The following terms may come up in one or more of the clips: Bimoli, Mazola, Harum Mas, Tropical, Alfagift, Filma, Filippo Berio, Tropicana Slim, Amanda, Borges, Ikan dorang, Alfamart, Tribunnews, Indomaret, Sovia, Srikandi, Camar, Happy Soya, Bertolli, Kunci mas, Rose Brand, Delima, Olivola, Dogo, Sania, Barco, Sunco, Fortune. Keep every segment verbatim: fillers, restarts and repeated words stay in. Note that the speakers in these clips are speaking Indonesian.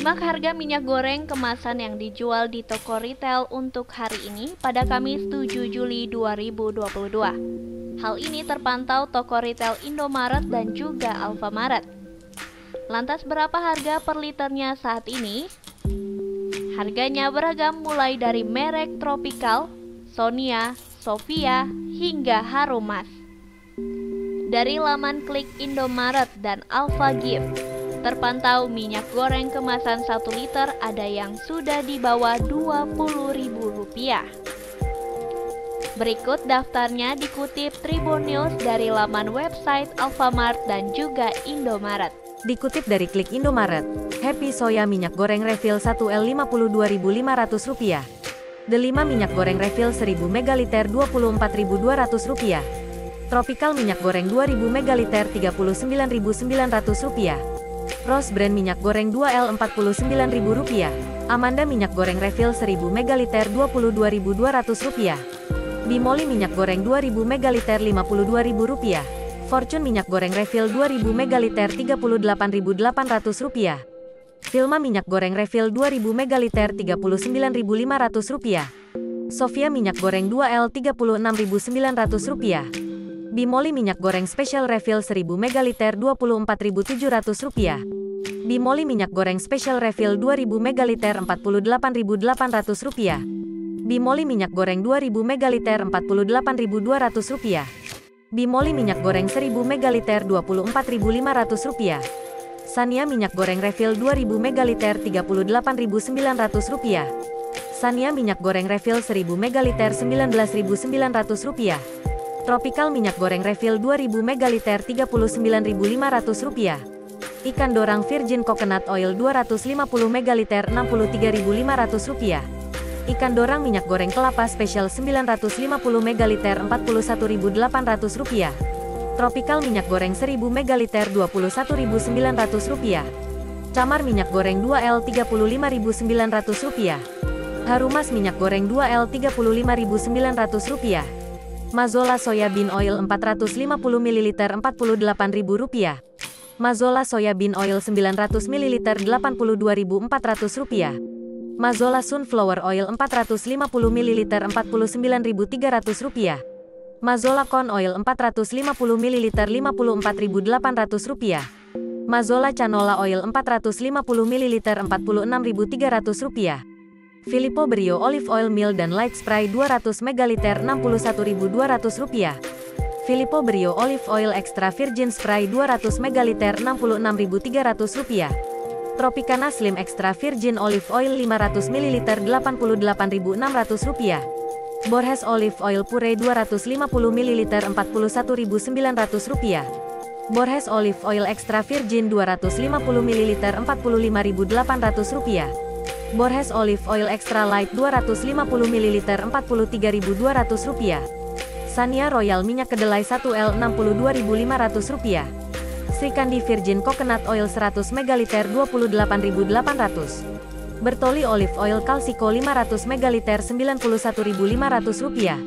Simak harga minyak goreng kemasan yang dijual di toko retail untuk hari ini pada Kamis tujuh Juli dua ribu dua puluh dua. Hal ini terpantau toko retail Indomaret dan juga Alfamart. Lantas berapa harga per liternya saat ini? Harganya beragam mulai dari merek Tropical, Sania, Sovia, hingga Harum Mas. Dari laman Klik Indomaret dan Alfagift, terpantau minyak goreng kemasan satu liter ada yang sudah di bawah dua puluh ribu rupiah. Berikut daftarnya dikutip Tribunnews dari laman website Alfamart dan juga Indomaret. Dikutip dari Klik Indomaret, Happy Soya minyak goreng refill satu liter lima puluh dua ribu lima ratus rupiah. Delima minyak goreng refill seribu megaliter dua puluh empat ribu dua ratus rupiah. Tropical minyak goreng dua ribu megaliter tiga puluh sembilan ribu sembilan ratus rupiah. Rose Brand minyak goreng dua liter empat puluh sembilan ribu rupiah. Amanda minyak goreng refill seribu megaliter dua puluh dua ribu dua ratus rupiah. Bimoli minyak goreng dua ribu megaliter lima puluh dua ribu rupiah. Fortune minyak goreng refill dua ribu megaliter tiga puluh delapan ribu delapan ratus rupiah. Filma minyak goreng refill dua ribu megaliter tiga puluh sembilan ribu lima ratus rupiah. Sofia minyak goreng dua liter tiga puluh enam ribu sembilan ratus rupiah. Bimoli minyak goreng spesial refill seribu megaliter dua puluh empat ribu tujuh ratus rupiah. Bimoli minyak goreng spesial refill dua ribu megaliter empat puluh delapan ribu delapan ratus rupiah. Bimoli minyak goreng dua ribu megaliter empat puluh delapan ribu dua ratus rupiah. Bimoli minyak goreng seribu megaliter dua puluh empat ribu lima ratus rupiah. Sania minyak goreng refill dua ribu megaliter tiga puluh delapan ribu sembilan ratus rupiah. Sania minyak goreng refill seribu megaliter sembilan belas ribu sembilan ratus rupiah. Tropical minyak goreng refill dua ribu megaliter tiga puluh sembilan ribu lima ratus rupiah. Ikan dorang virgin coconut oil dua ratus lima puluh megaliter enam puluh tiga ribu lima ratus rupiah. Ikan dorang minyak goreng kelapa spesial sembilan ratus lima puluh megaliter empat puluh satu ribu delapan ratus rupiah. Tropical minyak goreng seribu megaliter dua puluh satu ribu sembilan ratus rupiah. Camar minyak goreng dua liter tiga puluh lima ribu sembilan ratus rupiah. Harum Mas minyak goreng dua liter tiga puluh lima ribu sembilan ratus rupiah. Mazola soybean oil empat ratus lima puluh mililiter empat puluh delapan ribu rupiah. Mazola soybean oil sembilan ratus mililiter delapan puluh dua ribu empat ratus rupiah. Mazola sunflower oil empat ratus lima puluh mililiter empat puluh sembilan ribu tiga ratus rupiah. Mazola corn oil empat ratus lima puluh mililiter lima puluh empat ribu delapan ratus rupiah. Mazola canola oil empat ratus lima puluh mililiter empat puluh enam ribu tiga ratus rupiah. Filippo Berio Olive Oil Meal dan Light Spray dua ratus megaliter enam puluh satu ribu dua ratus rupiah. Filippo Berio Olive Oil Extra Virgin Spray dua ratus megaliter enam puluh enam ribu tiga ratus rupiah. Tropicana Slim Extra Virgin Olive Oil lima ratus mililiter delapan puluh delapan ribu enam ratus rupiah. Borges Olive Oil Pure dua ratus lima puluh mililiter empat puluh satu ribu sembilan ratus rupiah. Borges Olive Oil Extra Virgin dua ratus lima puluh mililiter empat puluh lima ribu delapan ratus rupiah. Borges Olive Oil Extra Light dua ratus lima puluh mililiter empat puluh tiga ribu dua ratus rupiah. Sania Royal minyak kedelai satu liter enam puluh dua ribu lima ratus rupiah. Srikandi Virgin Coconut Oil seratus megaliter dua puluh delapan ribu delapan ratus. Bertolli Olive Oil Calcico lima ratus megaliter sembilan puluh satu ribu lima ratus rupiah.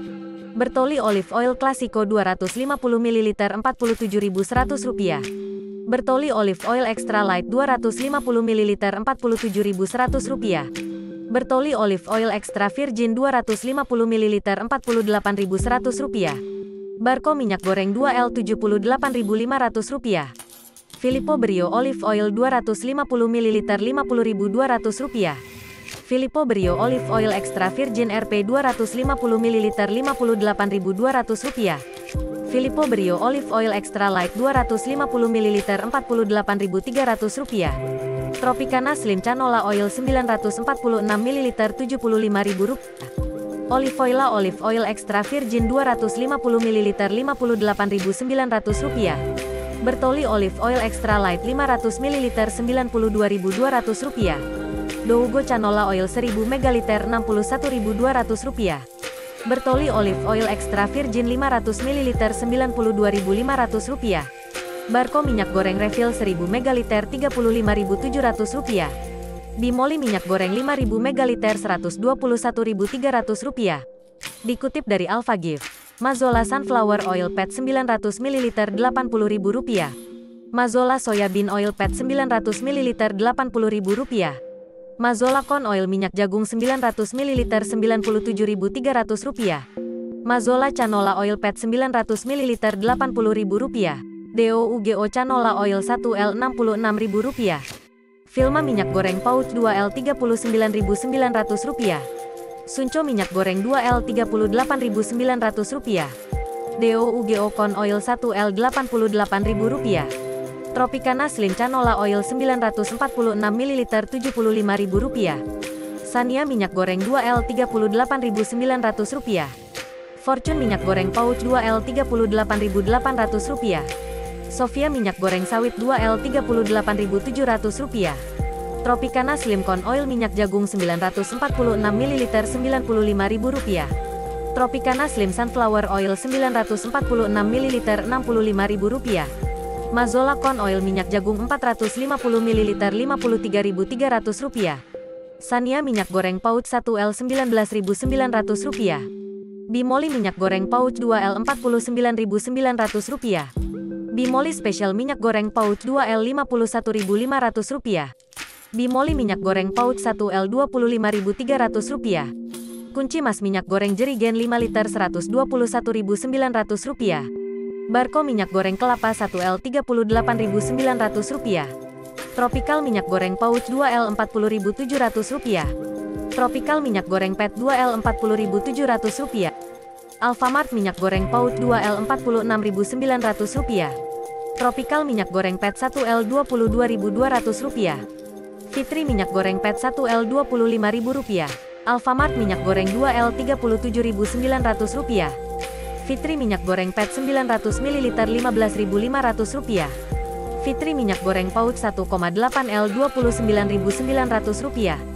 Bertolli Olive Oil Classico dua ratus lima puluh mililiter empat puluh tujuh ribu seratus rupiah. Bertolli Olive Oil Extra Light dua ratus lima puluh mililiter empat puluh tujuh ribu seratus rupiah. Bertolli Olive Oil Extra Virgin dua ratus lima puluh mililiter empat puluh delapan ribu seratus rupiah. Barco minyak goreng dua liter tujuh puluh delapan ribu lima ratus rupiah. Filippo Berio Olive Oil dua ratus lima puluh mililiter lima puluh ribu dua ratus rupiah. Filippo Berio Olive Oil Extra Virgin R P dua ratus lima puluh mililiter lima puluh delapan ribu dua ratus rupiah. Filippo Berio Olive Oil Extra Light dua ratus lima puluh mililiter empat puluh delapan ribu tiga ratus rupiah. Tropicana Slim Canola Oil sembilan ratus empat puluh enam mililiter tujuh puluh lima ribu rupiah. Olivola Olive Oil Extra Virgin dua ratus lima puluh mililiter lima puluh delapan ribu sembilan ratus rupiah. Bertolli Olive Oil Extra Light lima ratus mililiter sembilan puluh dua ribu dua ratus rupiah. Dogo Canola Oil seribu megaliter enam puluh satu ribu dua ratus rupiah. Bertolli Olive Oil Extra Virgin lima ratus mililiter sembilan puluh dua ribu lima ratus rupiah. Barco minyak goreng refill seribu megaliter tiga puluh lima ribu tujuh ratus rupiah. Bimoli minyak goreng lima ribu megaliter seratus dua puluh satu ribu tiga ratus rupiah. Dikutip dari Alfagift, Mazola sunflower oil pet sembilan ratus mililiter delapan puluh ribu rupiah. Mazola Soybean Oil Pet sembilan ratus mililiter delapan puluh ribu rupiah. Mazola Corn Oil Minyak Jagung sembilan ratus mililiter sembilan puluh tujuh ribu tiga ratus rupiah. Mazola Canola Oil Pet sembilan ratus mililiter delapan puluh ribu rupiah. D O U G O Canola Oil satu L enam puluh enam ribu rupiah. Filma Minyak Goreng Pouch dua L tiga puluh sembilan ribu sembilan ratus rupiah. Sunco Minyak Goreng dua L tiga puluh delapan ribu sembilan ratus rupiah. D O U G O Corn Oil satu L delapan puluh delapan ribu rupiah. Tropicana Slim Canola Oil sembilan ratus empat puluh enam mililiter tujuh puluh lima ribu rupiah. Sania Minyak Goreng dua L tiga puluh delapan ribu sembilan ratus rupiah. Fortune Minyak Goreng Pouch dua L tiga puluh delapan ribu delapan ratus rupiah. Sovia Minyak Goreng Sawit dua L tiga puluh delapan ribu tujuh ratus rupiah. Tropicana Slim Corn Oil Minyak Jagung sembilan ratus empat puluh enam mililiter sembilan puluh lima ribu rupiah. Tropicana Slim Sunflower Oil sembilan ratus empat puluh enam mililiter enam puluh lima ribu rupiah. Mazola Corn Oil Minyak Jagung empat ratus lima puluh mililiter lima puluh tiga ribu tiga ratus rupiah. Sania Minyak Goreng Pouch satu L sembilan belas ribu sembilan ratus rupiah. Bimoli Minyak Goreng Pouch dua L empat puluh sembilan ribu sembilan ratus rupiah. Bimoli Special Minyak Goreng Pouch dua L lima puluh satu ribu lima ratus rupiah. Bimoli Minyak Goreng Pouch satu L dua puluh lima ribu tiga ratus rupiah. Kunci Mas Minyak Goreng Jerigen lima liter seratus dua puluh satu ribu sembilan ratus rupiah. Barco Minyak Goreng Kelapa satu L tiga puluh delapan ribu sembilan ratus rupiah. Tropical Minyak Goreng Pouch dua L empat puluh ribu tujuh ratus rupiah. Tropical Minyak Goreng Pet dua L empat puluh ribu tujuh ratus rupiah. Alfamart Minyak Goreng Pouch dua L empat puluh enam ribu sembilan ratus rupiah. Tropical Minyak Goreng Pet satu L dua puluh dua ribu dua ratus rupiah. Fitri Minyak Goreng Pet satu L dua puluh lima ribu rupiah. Alfamart Minyak Goreng dua L tiga puluh tujuh ribu sembilan ratus rupiah. Fitri Minyak Goreng Pet sembilan ratus mililiter lima belas ribu lima ratus rupiah. Fitri Minyak Goreng Pouch satu koma delapan L dua puluh sembilan ribu sembilan ratus rupiah.